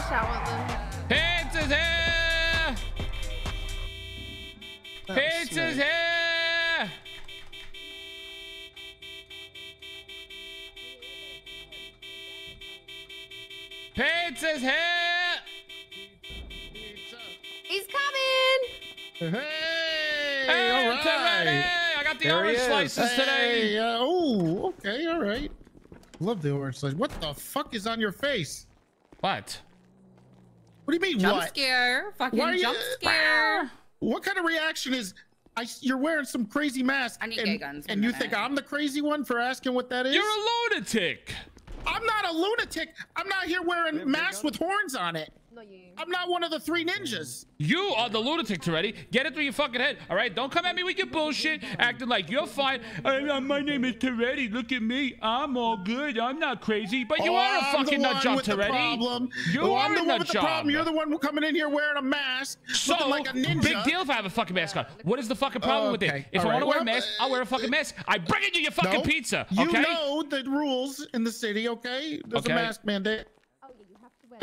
Take a shower then. Pizza's here! Oh, Pizza's here! Pizza's here! He's coming! Hey! Hey, all right. Toretti! I got the there orange slices today! Oh, okay, all right. Love the orange slice. What the fuck is on your face? What? What do you mean jump what? Jump scare. Fucking jump scare. What kind of reaction is you're wearing some crazy mask and you think I'm the crazy one for asking what that is? You're a lunatic. I'm not a lunatic. I'm not here wearing masks with horns on it. No, I'm not one of the three ninjas. You are the lunatic, Toretti. Get it through your fucking head, all right? Don't come at me with your bullshit, acting like you're fine. My name is Toretti. Look at me. I'm all good. I'm not crazy. But you are a fucking nut job, Toretti. You are the one with the problem. You're the one coming in here wearing a mask, looking like a ninja. Big deal if I have a fucking mask on. What is the fucking problem with it? If I want to wear a mask, I'll wear a fucking mask. I bring it to your fucking pizza, okay? You know the rules in the city, okay? There's a mask mandate.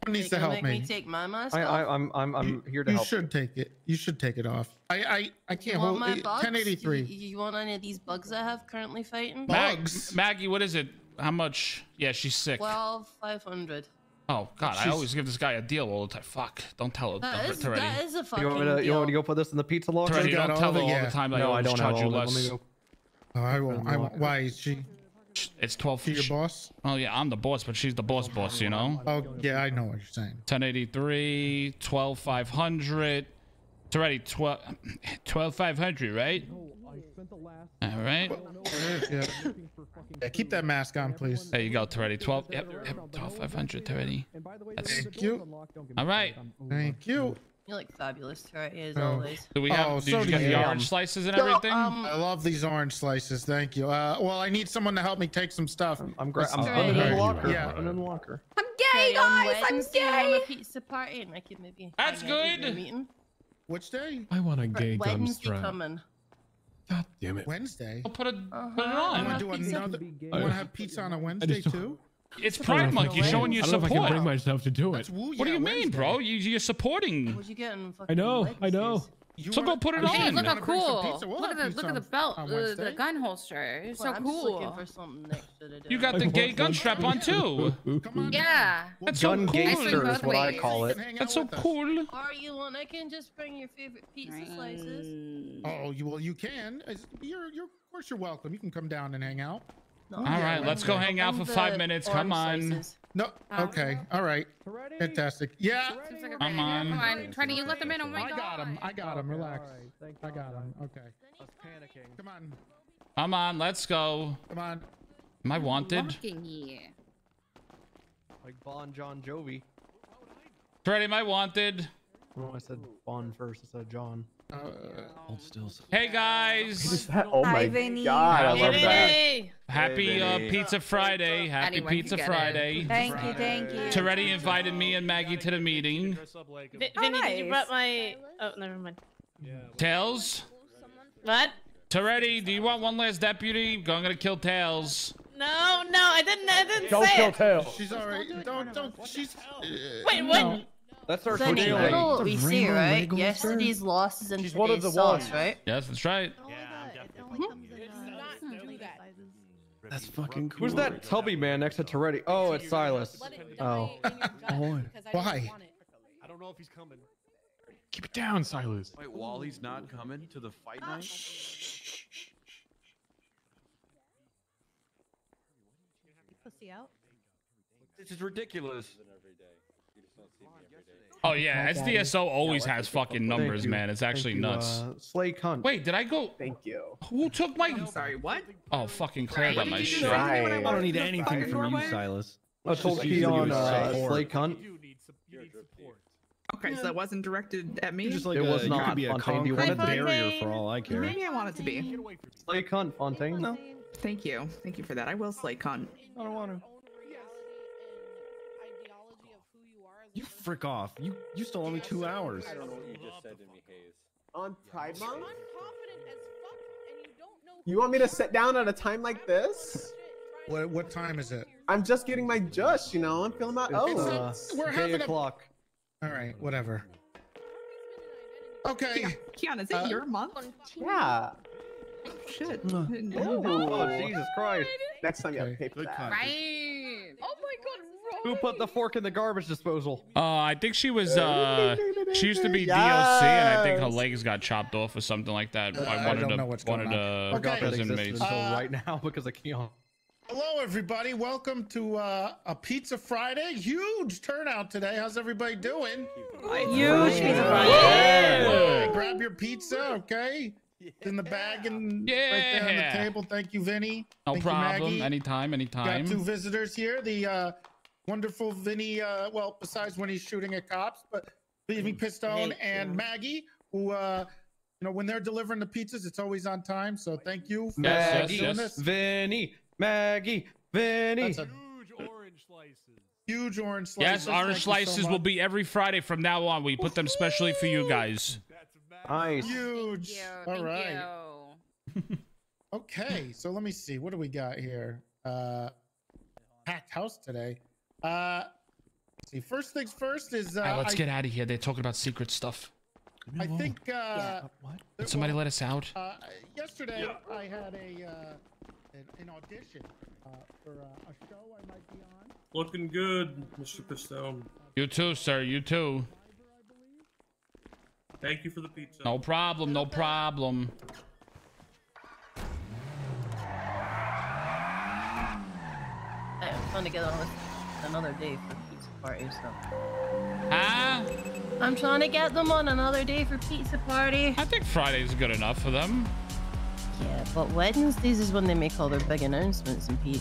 Needs to help me. Take my mask off? I'm here to help. You should take it. You should take it off. I can't hold my 1083. You want any of these bugs I have currently fighting? Bugs. Maggie, what is it? How much? Yeah, she's sick. 12,500. Oh God, I always give this guy a deal all the time. Fuck, don't tell him. That is a fucking deal. You want me to go put this in the pizza log? Don't tell him all the time. No, I don't charge you less. I won't. Why is she? It's 12. She your boss? Oh yeah, I'm the boss, but she's the boss boss, you know? Oh yeah, I know what you're saying. 1083, 12,500. It's already 12,500, right? All right. Yeah, keep that mask on, please. There you go, Toretti. 12. Yep. 12,500, Toretti. Thank you. All right. Thank you. You look fabulous, Toretti, as always. Do we have? Did you get the orange slices and everything? I love these orange slices. Thank you. Well, I need someone to help me take some stuff. I'm in the locker. Yeah, I'm in the locker. I'm gay, guys. I'm gay. I'm a pizza party, and I could maybe. That's good. Which day? I want a gay Wednesday coming. God damn it. Wednesday. I'll put it on. I want to have pizza on a Wednesday too. It's Pride Month. You're showing your support. I don't know if I can bring myself to do it. What do you mean, bro? You're supporting. What'd you get in fucking Wednesdays? I know. So go put it on. Hey, look how cool. Look at the belt, the gun holster. It's so cool. I'm just looking for something next to do. You got the gay gun strap on too. Yeah. That's so cool. Is what I call it. That's so cool. Or you want? I can just bring your favorite pizza slices. Oh, well, you can. Of course, you're welcome. You can come down and hang out. No. All right, let's go hang out for 5 minutes. Come on. Slices. No. Okay. All right. Fantastic. Yeah. Come on. Come on. Trying to you let them in. Oh my God. I got him. Relax. Right. I got him. Okay. I'm panicking. Come on. Come on. Let's go. Come on. Am I wanted? Like Bon Jovi. Freddy, am I wanted? Oh, I said Bon first. I said John. Hey guys! Oh my God, I love that. Happy Pizza Friday! Happy Pizza Friday! Thank you. Toretti invited me and Maggie to the meeting. Vinny, did you brought my? Oh, never mind. Tails. What? Toretti, do you want one last deputy? I'm gonna kill Tails. No, I didn't don't say. Don't kill Tails. She's alright. Don't. She's. Wait, what? No. That's our goal we see, right? Yesterday's losses and today's loss, right? Yes, that's right. That's fucking cool. Who's that tubby man next to Toretti? Oh, it's Silas. Oh. Why? I don't know if he's coming. Keep it down, Silas. Wait, Wally's not coming to the fight night? Shh. You pussy out? This is ridiculous. Oh yeah, SDSO always has fucking numbers, man. It's actually nuts. Slay cunt. Wait, did I go? Thank you. Who took my? I'm sorry, what? Oh, fucking Claire got my shit. I don't need anything from you, Silas. I told Kian, slay cunt. Okay, so that wasn't directed at me. Just like, it was not. Could be a barrier for all I care. Maybe I want it to be. Slay cunt, Fontaine. No, thank you for that. I will slay cunt. I don't want to. You frick off. You still owe me 2 hours. I don't know what you just said to me, Haze. On Pride Month? You want me to sit down at a time like this? What time is it? I'm just getting my just, you know. I'm feeling my we're having 8 o'clock. All right, whatever. Okay. Kian, is it your month? Yeah. Shit. Oh, Jesus Christ. Next time you have to pay for that. Right. Oh my God. Who put the fork in the garbage disposal? I think she was, she used to be DLC, and I think her legs got chopped off or something like that. I don't know what's going on. Okay. Right now because I can't. Hello, everybody. Welcome to a Pizza Friday. Huge turnout today. How's everybody doing? Huge Pizza Friday. Grab your pizza, okay? It's in the bag and right there on the table. Thank you, Vinny. No problem. You, anytime, anytime. Got two visitors here. The, wonderful Vinny, well, besides when he's shooting at cops, but Vinny Pistone and Maggie, who, you know, when they're delivering the pizzas, it's always on time. So thank you for doing this. Vinny, Maggie, Vinny. Huge orange slices. Huge orange slices. Yes, orange slices will be every Friday from now on. We put them specially for you guys. That's nice. Huge. All right. Okay, so let me see. What do we got here? Packed house today. See, first things first is all right, let's get out of here. They're talking about secret stuff. I think what? Did somebody let us out? Yesterday I had a an audition for a show I might be on. Looking good, Mr. Pistone. You too, sir. You too. Thank you for the pizza. No problem. No problem. I have fun together on this. Another day for pizza party, so. Huh? I'm trying to get them on another day for pizza party. I think Friday's good enough for them. Yeah, but Wednesdays is when they make all their big announcements in the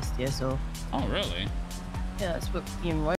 SDSO. Oh, really? Yeah, that's what Ian White